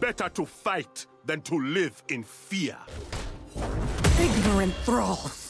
Better to fight than to live in fear. Ignorant thralls!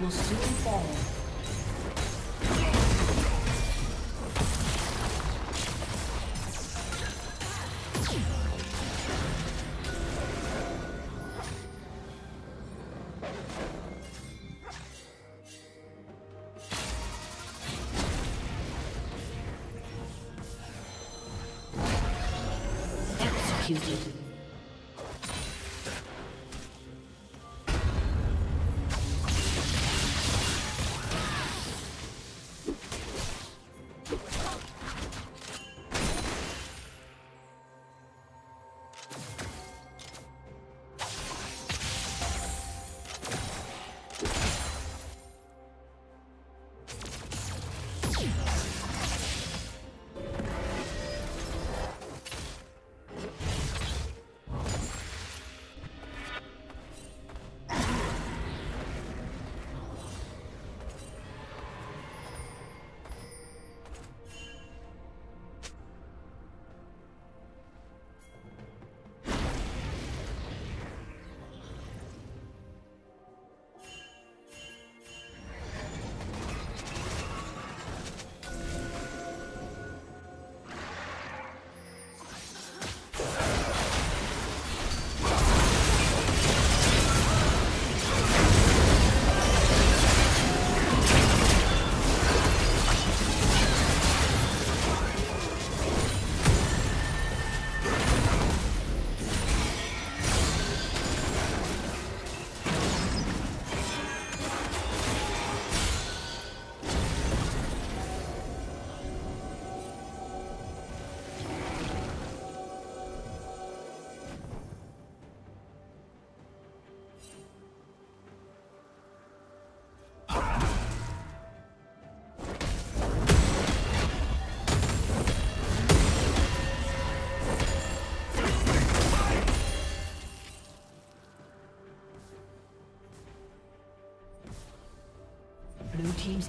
will soon fall. Executed. Blue team's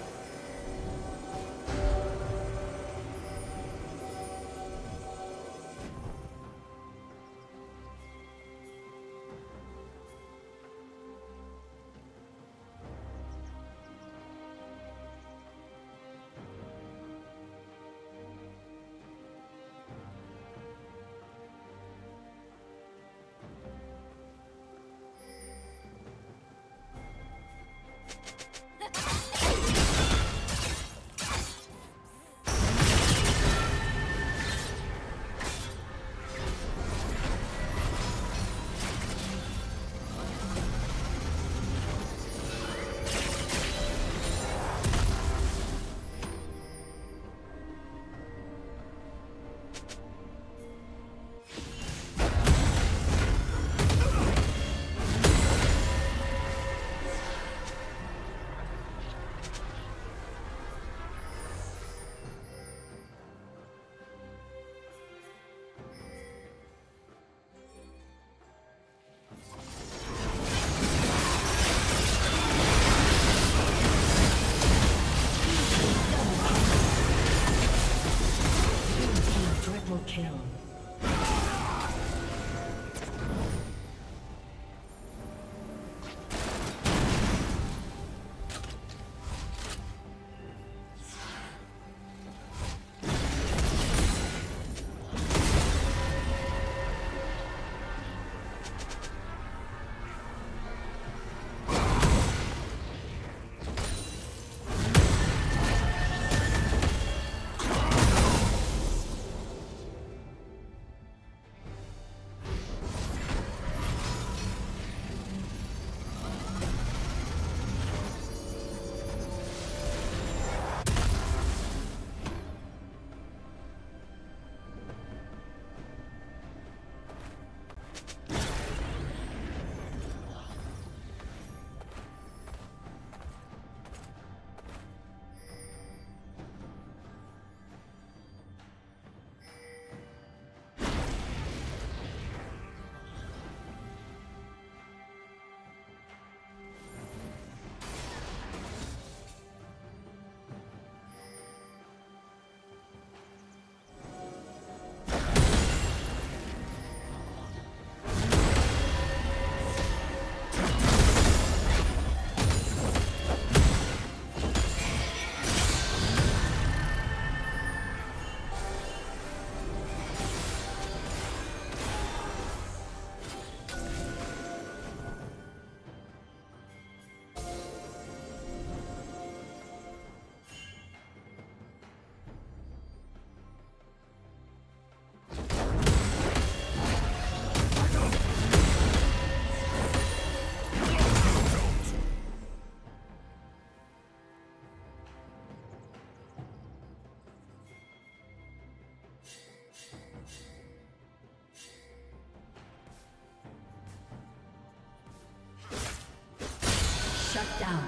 Shut down.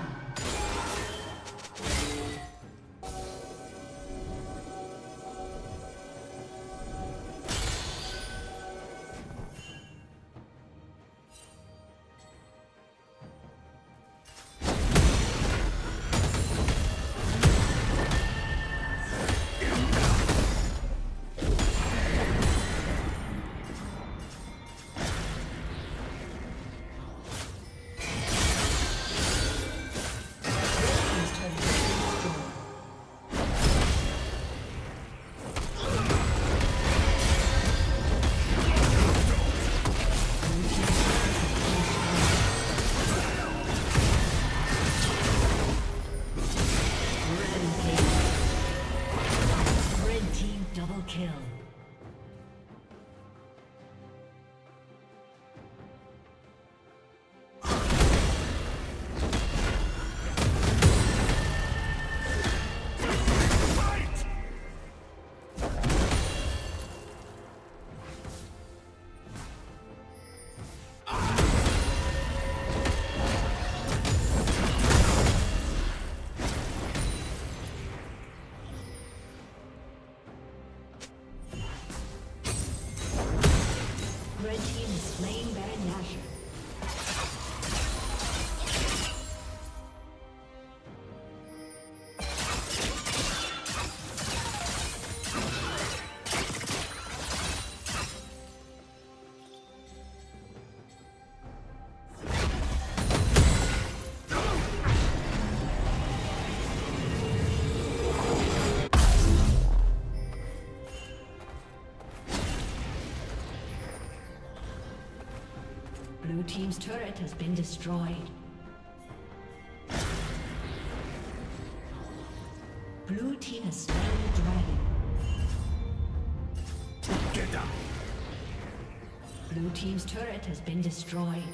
Blue team's turret has been destroyed. Blue team has slain the dragon. Get down. Blue team's turret has been destroyed.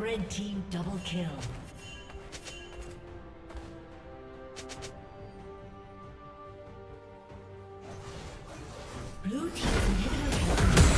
Red team double kill. Blue team inhibitor has been destroyed.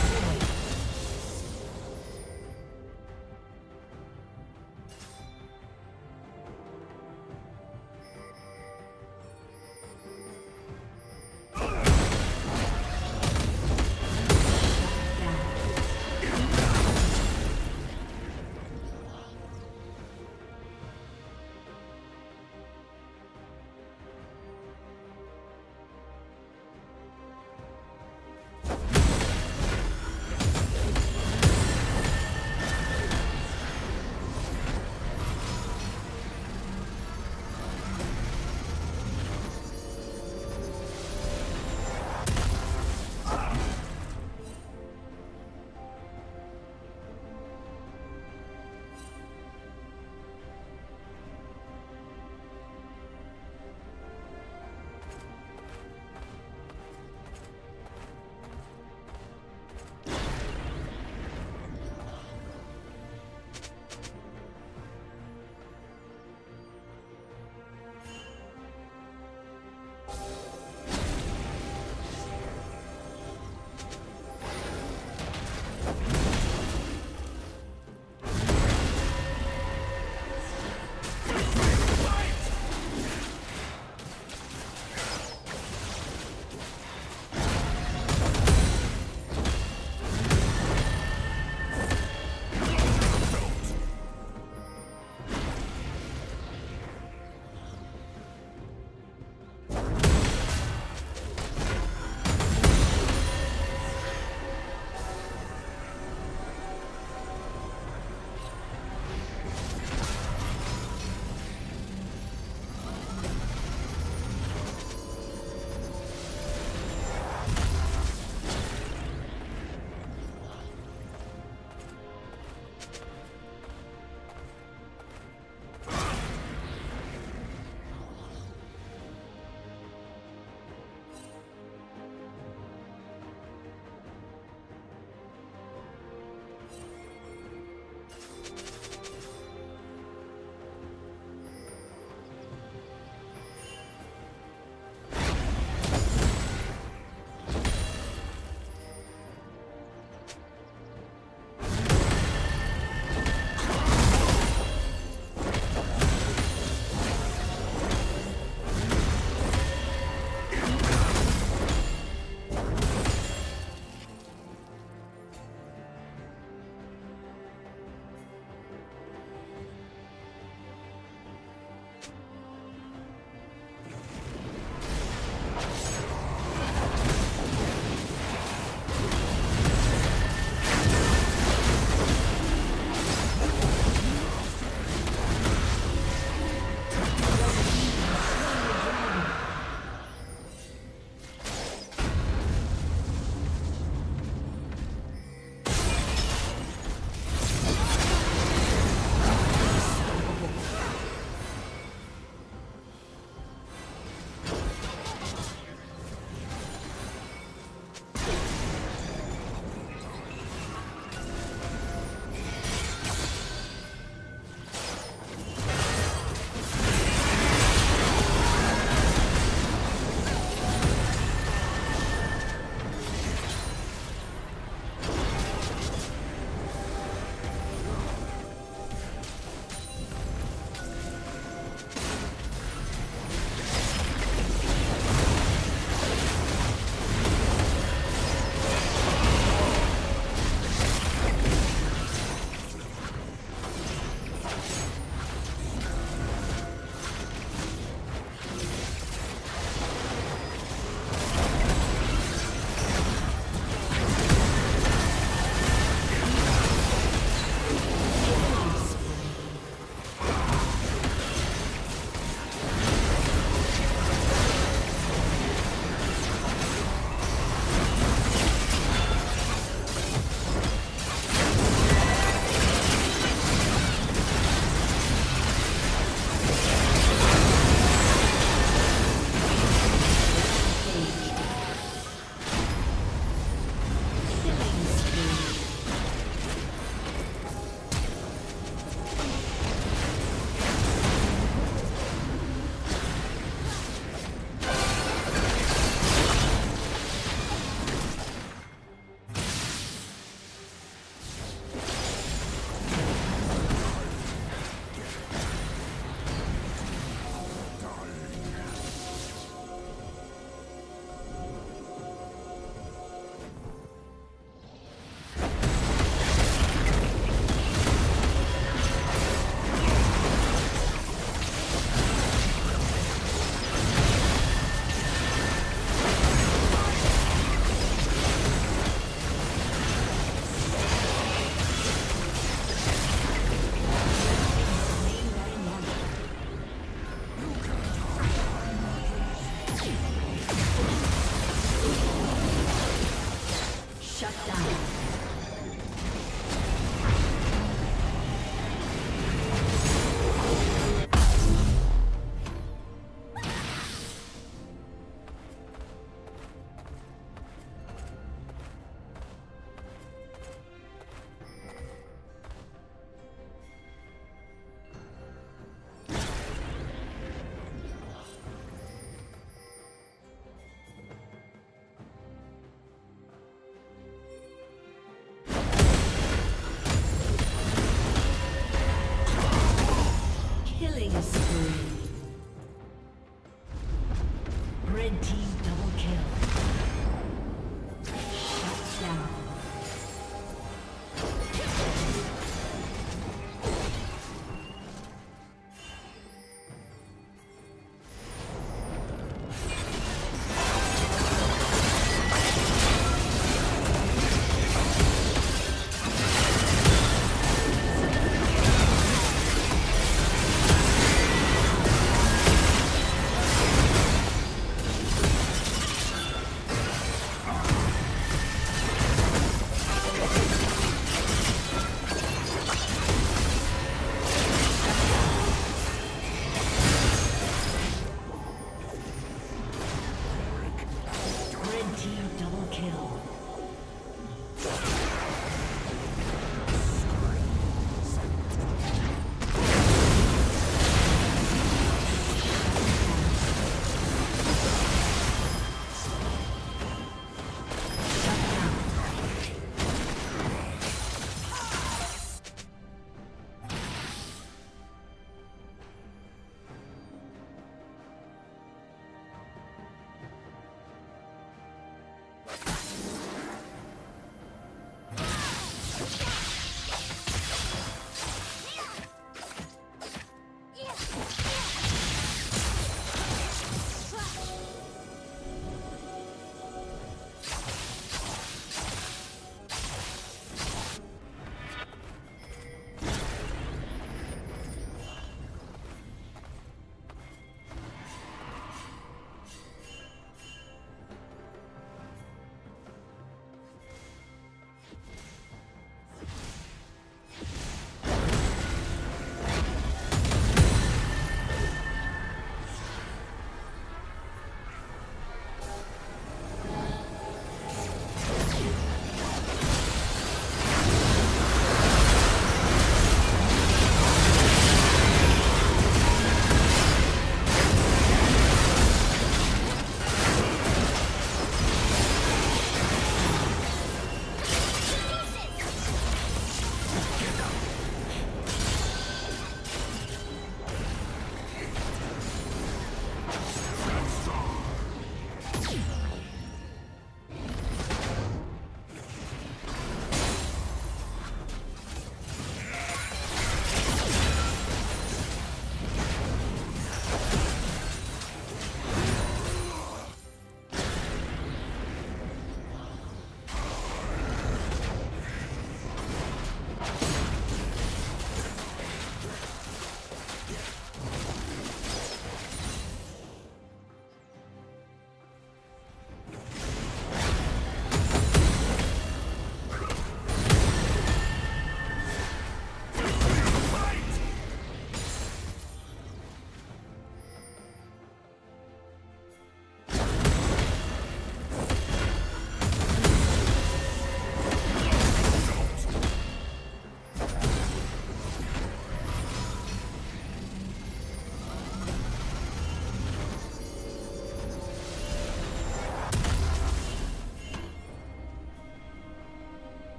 Shut down.